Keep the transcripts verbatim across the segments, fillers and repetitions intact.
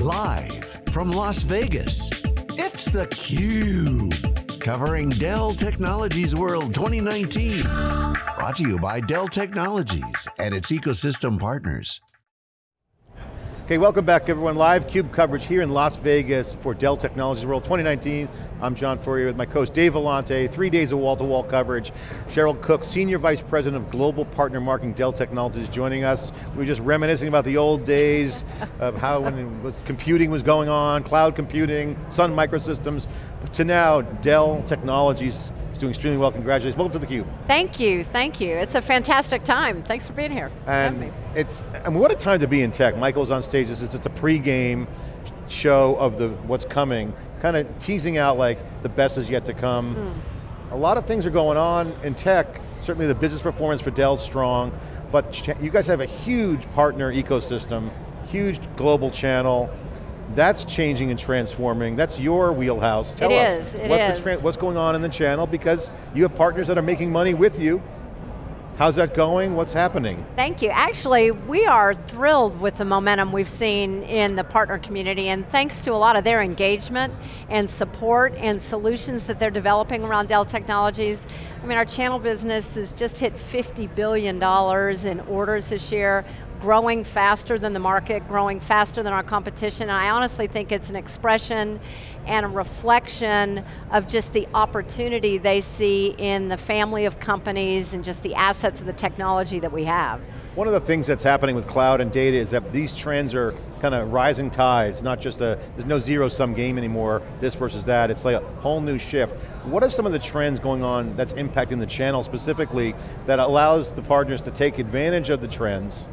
Live from Las Vegas, it's theCUBE, covering Dell Technologies World twenty nineteen. Brought to you by Dell Technologies and its ecosystem partners. Okay, welcome back everyone. Live CUBE coverage here in Las Vegas for Dell Technologies World twenty nineteen. I'm John Furrier with my co-host Dave Vellante. Three days of wall-to-wall coverage. Cheryl Cook, Senior Vice President of Global Partner Marketing, Dell Technologies, joining us. We were just reminiscing about the old days of how when was computing was going on, cloud computing, Sun Microsystems, to now Dell Technologies is doing extremely well. Congratulations, welcome to theCUBE. Thank you, thank you. It's a fantastic time. Thanks for being here. And it's, I mean, what a time to be in tech. Michael's on stage, this is it's a pre-game show of the what's coming, kind of teasing out like the best is yet to come. Mm. A lot of things are going on in tech. Certainly the business performance for Dell's strong, but you guys have a huge partner ecosystem, huge global channel. That's changing and transforming. That's your wheelhouse. Tell us what's, the what's going on in the channel, because you have partners that are making money with you. How's that going? What's happening? Thank you. Actually, we are thrilled with the momentum we've seen in the partner community, and thanks to a lot of their engagement and support and solutions that they're developing around Dell Technologies. I mean, our channel business has just hit fifty billion dollars in orders this year, growing faster than the market, growing faster than our competition, and I honestly think it's an expression and a reflection of just the opportunity they see in the family of companies and just the assets of the technology that we have. One of the things that's happening with cloud and data is that these trends are kind of rising tides, not just a, there's no zero-sum game anymore, this versus that, it's like a whole new shift. What are some of the trends going on that's impacting the channel specifically that allows the partners to take advantage of the trends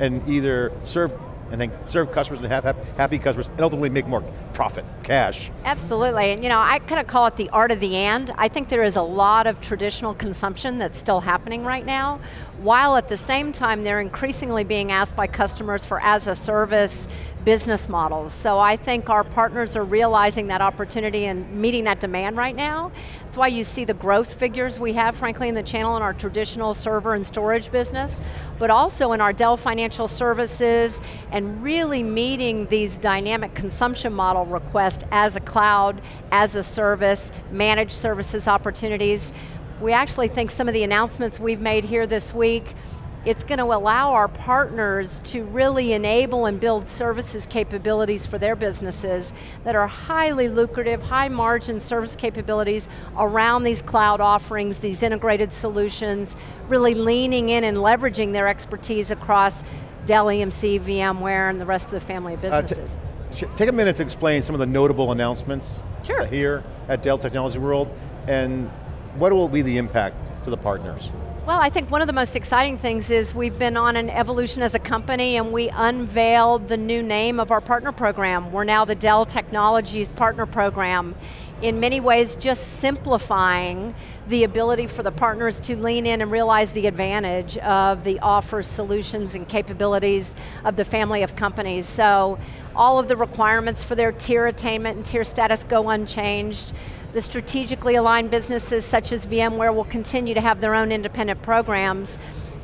and either serve and then serve customers and have happy customers and ultimately make more profit, cash? Absolutely, and you know, I kind of call it the art of the and. I think there is a lot of traditional consumption that's still happening right now, while at the same time they're increasingly being asked by customers for as a service business models. So I think our partners are realizing that opportunity and meeting that demand right now. That's why you see the growth figures we have, frankly, in the channel in our traditional server and storage business, but also in our Dell Financial Services, and really meeting these dynamic consumption model requests as a cloud, as a service, managed services opportunities. We actually think some of the announcements we've made here this week, it's going to allow our partners to really enable and build services capabilities for their businesses that are highly lucrative, high margin service capabilities around these cloud offerings, these integrated solutions, really leaning in and leveraging their expertise across Dell E M C, VMware, and the rest of the family of businesses. Uh, Take a minute to explain some of the notable announcements sure. here at Dell Technologies World, and what will be the impact to the partners? Well, I think one of the most exciting things is we've been on an evolution as a company, and we unveiled the new name of our partner program. We're now the Dell Technologies Partner Program. In many ways, just simplifying the ability for the partners to lean in and realize the advantage of the offer solutions and capabilities of the family of companies. So, all of the requirements for their tier attainment and tier status go unchanged. The strategically aligned businesses such as VMware will continue to have their own independent programs,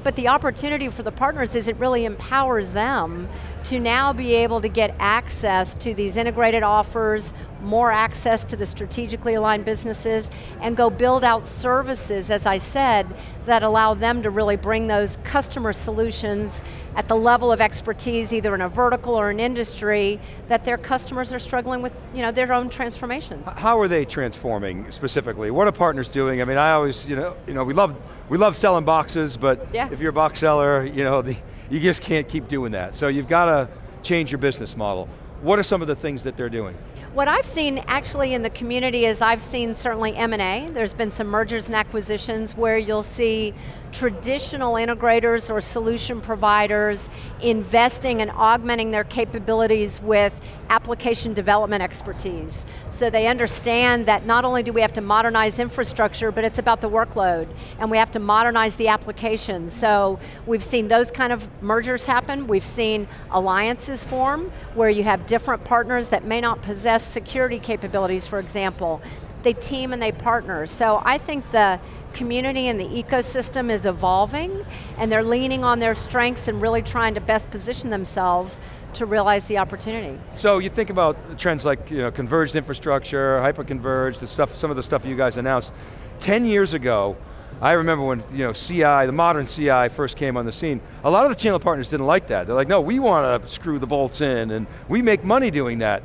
but the opportunity for the partners is it really empowers them to now be able to get access to these integrated offers, more access to the strategically aligned businesses, and go build out services, as I said, that allow them to really bring those customer solutions at the level of expertise, either in a vertical or an industry, that their customers are struggling with, you know, their own transformations. How are they transforming specifically? What are partners doing? I mean, I always, you know, you know we love we love selling boxes, but yeah. if you're a box seller, you know, the, you just can't keep doing that. So you've got to change your business model. What are some of the things that they're doing? What I've seen actually in the community is I've seen certainly M and A. There's been some mergers and acquisitions where you'll see traditional integrators or solution providers investing and augmenting their capabilities with application development expertise. So they understand that not only do we have to modernize infrastructure, but it's about the workload, and we have to modernize the application. So we've seen those kind of mergers happen. We've seen alliances form, where you have different partners that may not possess security capabilities, for example. They team and they partner. So I think the community and the ecosystem is evolving, and they're leaning on their strengths and really trying to best position themselves to realize the opportunity. So you think about trends like you know, converged infrastructure, hyper-converged, the stuff, some of the stuff you guys announced. Ten years ago, I remember when you know, C I, the modern C I first came on the scene, a lot of the channel partners didn't like that. They're like, no, we want to screw the bolts in and we make money doing that.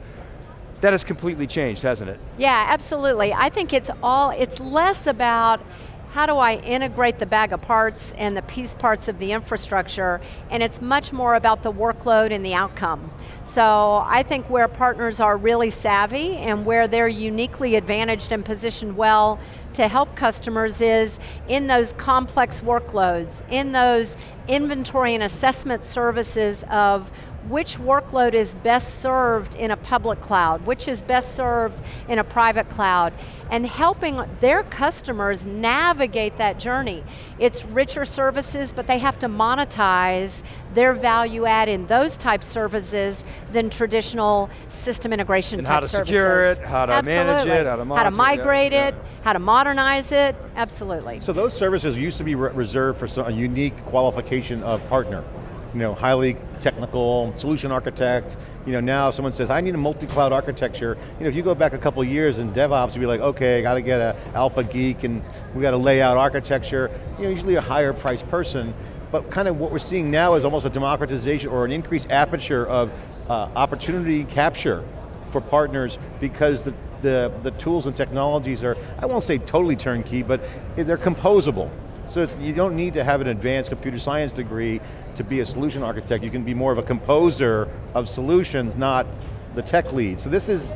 That has completely changed, hasn't it? Yeah, absolutely. I think it's all, it's less about how do I integrate the bag of parts and the piece parts of the infrastructure, and it's much more about the workload and the outcome. So I think where partners are really savvy and where they're uniquely advantaged and positioned well to help customers is in those complex workloads, in those inventory and assessment services of which workload is best served in a public cloud, which is best served in a private cloud, and helping their customers navigate that journey. It's richer services, but they have to monetize their value add in those type services than traditional system integration and type services. How to services. secure it, how to absolutely. manage it, how to monitor it. How to migrate yeah. it, yeah. how to modernize it, absolutely. So those services used to be re reserved for some, a unique qualification of partner. You know, highly technical, solution architect. You know, now someone says, I need a multi-cloud architecture. You know, if you go back a couple of years in DevOps, you'd be like, okay, I got to get an alpha geek and we got to lay out architecture. You know, usually a higher priced person. But kind of what we're seeing now is almost a democratization or an increased aperture of uh, opportunity capture for partners, because the, the, the tools and technologies are, I won't say totally turnkey, but they're composable. So it's, you don't need to have an advanced computer science degree to be a solution architect. You can be more of a composer of solutions, not the tech lead. So this is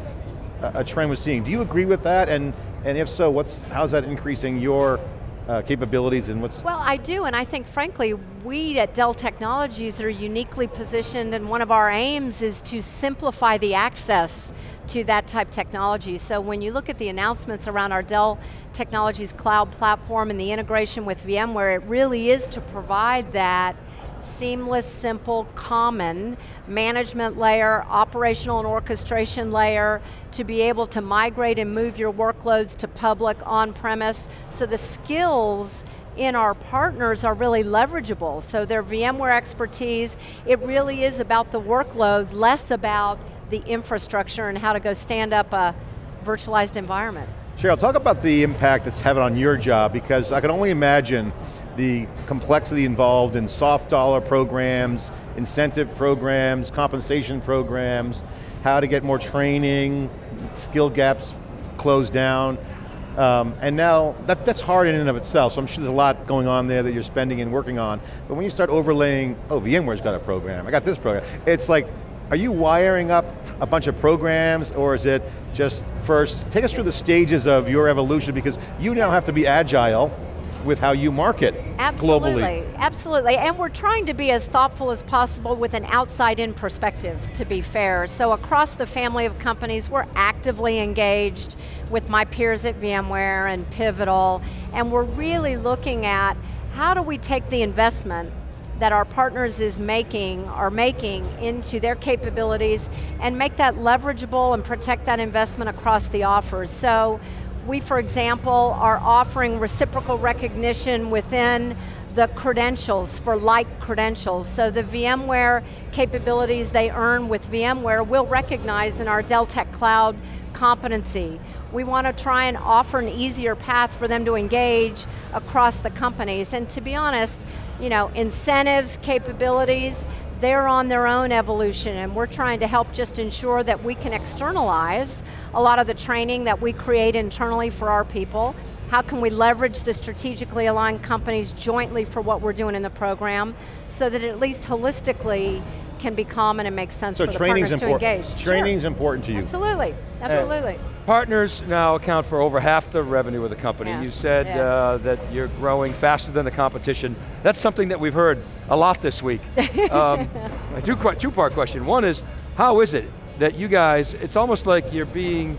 a, a trend we're seeing. Do you agree with that? And, and if so, what's, how's that increasing your Uh, capabilities and what's... Well, I do, and I think frankly, we at Dell Technologies are uniquely positioned, and one of our aims is to simplify the access to that type of technology. So when you look at the announcements around our Dell Technologies Cloud Platform and the integration with VMware, it really is to provide that seamless, simple, common management layer, operational and orchestration layer, to be able to migrate and move your workloads to public on-premise. So the skills in our partners are really leverageable. So their VMware expertise, it really is about the workload, less about the infrastructure and how to go stand up a virtualized environment. Cheryl, talk about the impact that's having on your job, because I can only imagine the complexity involved in soft dollar programs, incentive programs, compensation programs, how to get more training, skill gaps closed down. Um, and now, that, that's hard in and of itself, so I'm sure there's a lot going on there that you're spending and working on. But when you start overlaying, oh, VMware's got a program, I got this program. It's like, are you wiring up a bunch of programs, or is it just first, take us through the stages of your evolution, because you now have to be agile with how you market absolutely, globally. Absolutely, and we're trying to be as thoughtful as possible with an outside-in perspective, to be fair. So across the family of companies, we're actively engaged with my peers at VMware and Pivotal, and we're really looking at how do we take the investment that our partners is making, are making into their capabilities and make that leverageable and protect that investment across the offers. So we, for example, are offering reciprocal recognition within the credentials for like credentials. So the VMware capabilities they earn with VMware will recognize in our Dell Tech Cloud competency. We want to try and offer an easier path for them to engage across the companies. And to be honest, you know, incentives, capabilities, they're on their own evolution, and we're trying to help just ensure that we can externalize a lot of the training that we create internally for our people. How can we leverage the strategically aligned companies jointly for what we're doing in the program, so that at least holistically can be common and make sense so for the partners important. to engage. Training's sure. important to you. Absolutely, absolutely. Uh, partners now account for over half the revenue of the company. Yeah. You said yeah. uh, that you're growing faster than the competition. That's something that we've heard a lot this week. Um, a two, two-part question. One is, how is it that you guys, it's almost like you're being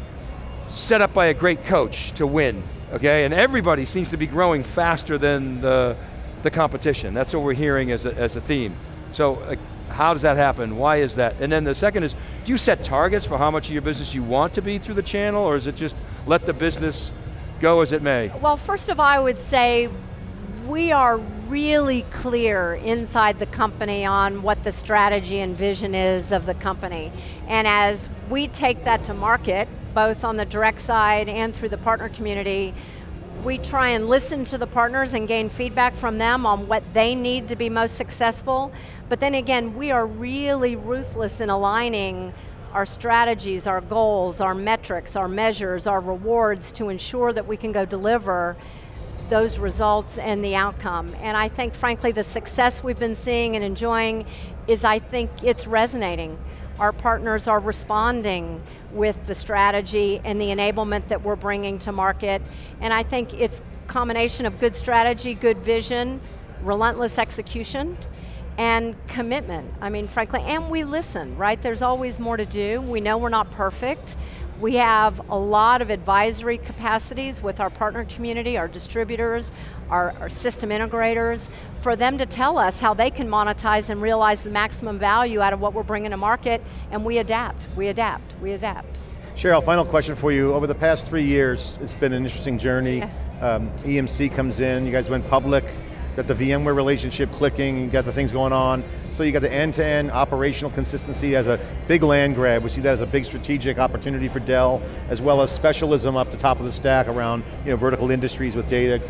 set up by a great coach to win, okay? And everybody seems to be growing faster than the, the competition. That's what we're hearing as a, as a theme. So, uh, how does that happen? Why is that? And then the second is, do you set targets for how much of your business you want to be through the channel, or is it just let the business go as it may? Well, first of all, I would say we are really clear inside the company on what the strategy and vision is of the company. And as we take that to market, both on the direct side and through the partner community, we try and listen to the partners and gain feedback from them on what they need to be most successful. But then again, we are really ruthless in aligning our strategies, our goals, our metrics, our measures, our rewards to ensure that we can go deliver those results and the outcome. And I think, frankly, the success we've been seeing and enjoying is, I think, it's resonating. Our partners are responding with the strategy and the enablement that we're bringing to market. And I think it's a combination of good strategy, good vision, relentless execution, and commitment. I mean, frankly, and we listen, right? There's always more to do. We know we're not perfect. We have a lot of advisory capacities with our partner community, our distributors, our, our system integrators, for them to tell us how they can monetize and realize the maximum value out of what we're bringing to market, and we adapt, we adapt, we adapt. Cheryl, final question for you. Over the past three years, it's been an interesting journey. um, E M C comes in, you guys went public, got the VMware relationship clicking, you got the things going on, so you got the end-to-end operational consistency as a big land grab. We see that as a big strategic opportunity for Dell, as well as specialism up the top of the stack around you know, vertical industries with data.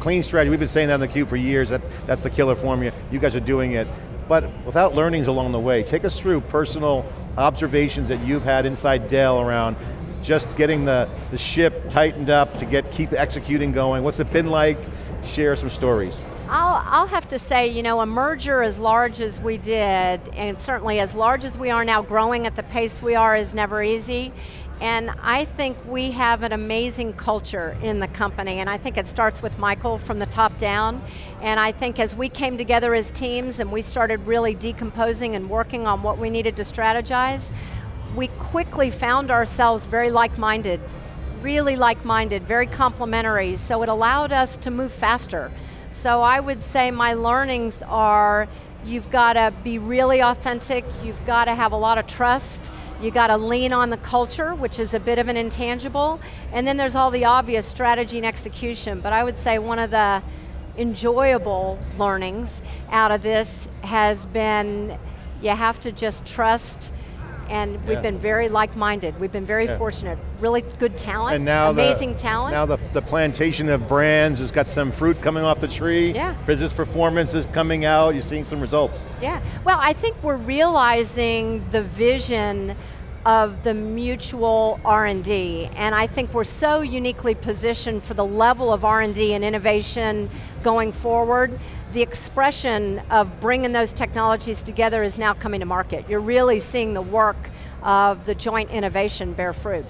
Clean strategy, we've been saying that on theCUBE for years, that, that's the killer formula, you guys are doing it. But without learnings along the way, take us through personal observations that you've had inside Dell around just getting the, the ship tightened up to get keep executing going. What's it been like? Share some stories. I'll, I'll have to say, you know, a merger as large as we did, and certainly as large as we are now, growing at the pace we are is never easy. And I think we have an amazing culture in the company, and I think it starts with Michael from the top down. And I think as we came together as teams and we started really decomposing and working on what we needed to strategize, we quickly found ourselves very like-minded, really like-minded, very complementary, so it allowed us to move faster. So I would say my learnings are, you've got to be really authentic, you've got to have a lot of trust, you got to lean on the culture, which is a bit of an intangible, and then there's all the obvious strategy and execution, but I would say one of the enjoyable learnings out of this has been, you have to just trust. And we've yeah. been very like-minded. We've been very yeah. fortunate. Really good talent, and now amazing the, talent. Now the, the plantation of brands has got some fruit coming off the tree. Yeah. Business performance is coming out. You're seeing some results. Yeah, well I think we're realizing the vision of the mutual R and D. And I think we're so uniquely positioned for the level of R and D and innovation going forward. The expression of bringing those technologies together is now coming to market. You're really seeing the work of the joint innovation bear fruit.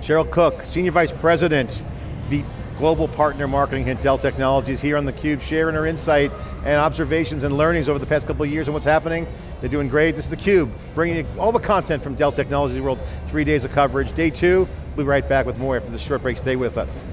Cheryl Cook, Senior Vice President, the Global Partner Marketing at Dell Technologies, here on theCUBE, sharing her insight and observations and learnings over the past couple of years and what's happening. They're doing great. This is theCUBE, bringing all the content from Dell Technologies World, three days of coverage. Day two, we'll be right back with more after this short break. Stay with us.